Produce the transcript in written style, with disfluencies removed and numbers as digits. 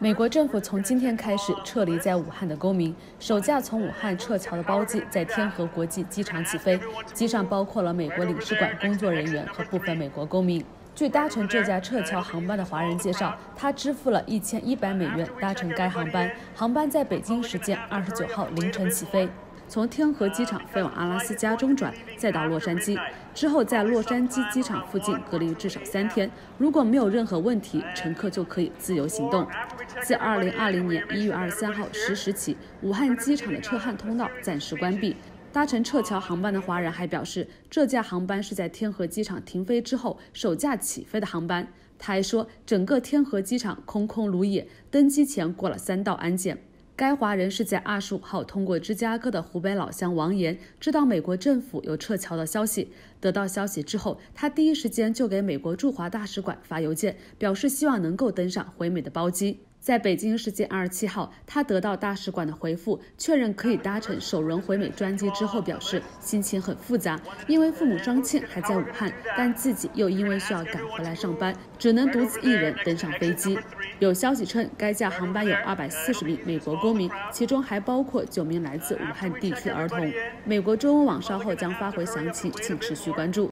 美国政府从今天开始撤离在武汉的公民。首架从武汉撤侨的包机在天河国际机场起飞，机上包括了美国领事馆工作人员和部分美国公民。 据搭乘这架撤侨航班的华人介绍，他支付了$1100搭乘该航班。航班在北京时间29号凌晨起飞，从天河机场飞往阿拉斯加中转，再到洛杉矶，之后在洛杉矶机场附近隔离至少3天。如果没有任何问题，乘客就可以自由行动。自2020年1月23号10时起，武汉机场的撤汉通道暂时关闭。 搭乘撤侨航班的华人还表示，这架航班是在天河机场停飞之后首架起飞的航班。他还说，整个天河机场空空如也，登机前过了3道安检。该华人是在25号通过芝加哥的湖北老乡王岩知道美国政府有撤侨的消息。得到消息之后，他第一时间就给美国驻华大使馆发邮件，表示希望能够登上回美的包机。 在北京时间27号，他得到大使馆的回复，确认可以搭乘首轮回美专机之后，表示心情很复杂，因为父母双亲还在武汉，但自己又因为需要赶回来上班，只能独自一人登上飞机。有消息称，该架航班有240名美国公民，其中还包括9名来自武汉地区的儿童。美国中文网稍后将发回详情，请持续关注。